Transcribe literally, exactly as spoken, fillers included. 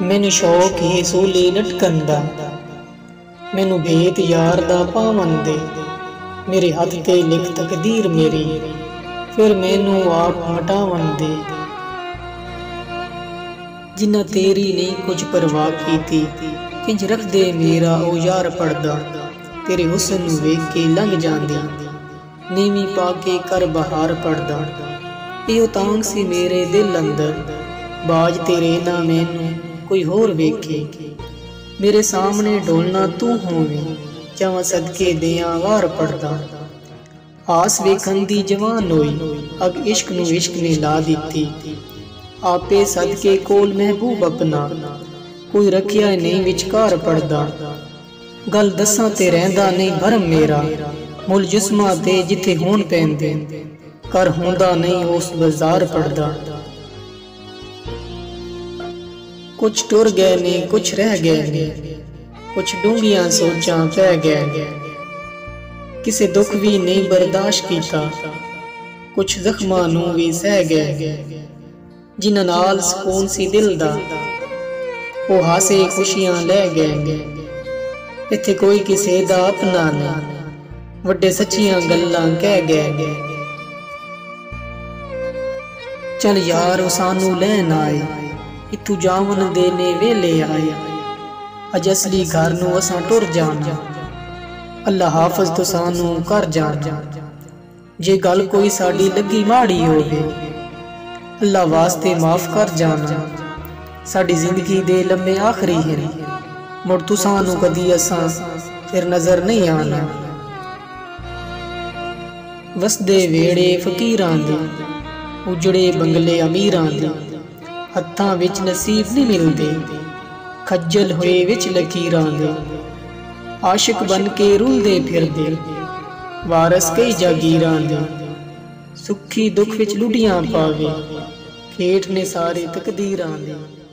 मैनू शौक है सोले लटकन दा, मैनू भेत यार दा पावन दे, मेरे हथ ते लिख तकदीर मेरी, फिर मैनू आप हटावन दे। जिन्ना तेरी नहीं कुछ परवाह की थी, किंज रख दे मेरा ओ यार पर्दा, तेरे हुस्न नू वेख के लंघ जांदी, नीवी पा के कर बहार पर्दा। इहो तांग सी मेरे दिल अंदर, बाज तेरे ना मैनू कोई होर वेखे, मेरे सामने डोलना तू होवे, चावां सदके दियां वार पड़दा। आस वेखन दी जवान होई, अब इश्क नू इश्क ने ला दित्ती, आपे सदके कोल महबूब अपना, कोई रखिया नहीं विचकार पड़दा। गल दस्सां ते रहिंदा नहीं भरम मेरा, मुल जिस्मां ते जिथे होण पैंदे, कर होंदा नहीं उस बाजार पड़दा। कुछ टुर गए ने कुछ रह गए ने, कुछ डूंघिया सोचां पै गए ने, किसे दुख भी नहीं बर्दाश्त कीता, कुछ जख्मां नू भी सह गए, जिन्हां नाल सुकून सी दिल दा, ओ हासे खुशियां लै गए। इत्थे कोई किसे दा अपना ना, वड्डे सच्चियां गल्लां कह गए, चल यार ओ सानू लैन आए, इतू जावन देने वेले आए, अज असली घर नू असां टुर जाना, अल्लाह हाफिज़ तो सानू कर जाना। जे गल कोई साडी लगी माड़ी होवे, अल्लाह वास्ते माफ़ कर जाना, साडी जिंदगी दे लम्हे आखरी है, मुड़ तू सानू कदी असां फिर नज़र नहीं आना। वसदे वेड़े फकीरां दे, उजड़े बंगले अमीरां दे, हत्थां विच नसीब नहीं मिलते, खज्जल होए विच लकीरां दे, आशिक बन के रुलदे फिरदे, वारस कई जागीरां दे, सुखी दुख विच लुडियां पावे, खेठ ने सारे तकदीरां दे।